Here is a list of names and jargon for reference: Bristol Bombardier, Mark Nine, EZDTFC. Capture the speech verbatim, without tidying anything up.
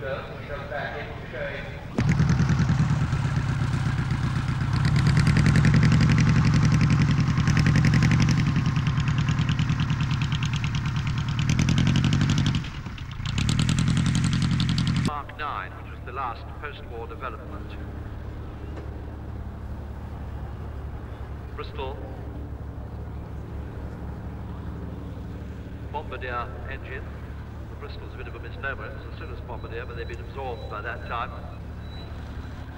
does when he comes back into the shade. Mark Nine, which was the last post-war development. Bristol Bombardier engine. Bristol's a bit of a misnomer, it's a Bristol Bombardier, but they've been absorbed by that time.